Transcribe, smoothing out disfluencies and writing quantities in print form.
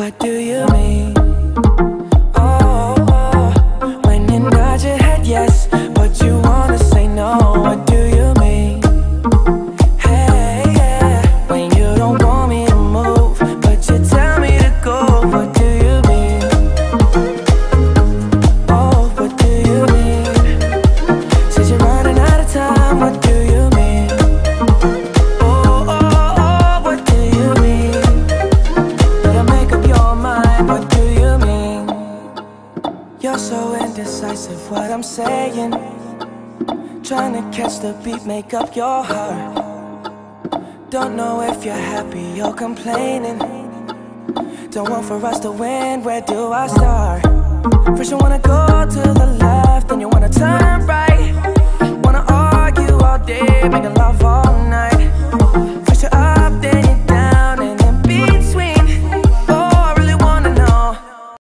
What do you mean? Oh, oh, when you nod your head yes, but you wanna say no. What do you mean? Hey, yeah. When you don't want me to move, but you tell me to go. What do you mean? Oh, what do you mean? Said you're running out of time. What do you mean? You're so indecisive, what I'm saying. Trying to catch the beat, make up your heart. Don't know if you're happy, you're complaining. Don't want for us to win, where do I start? First you wanna go to the left, then you wanna turn right. Wanna argue all day, making love all night.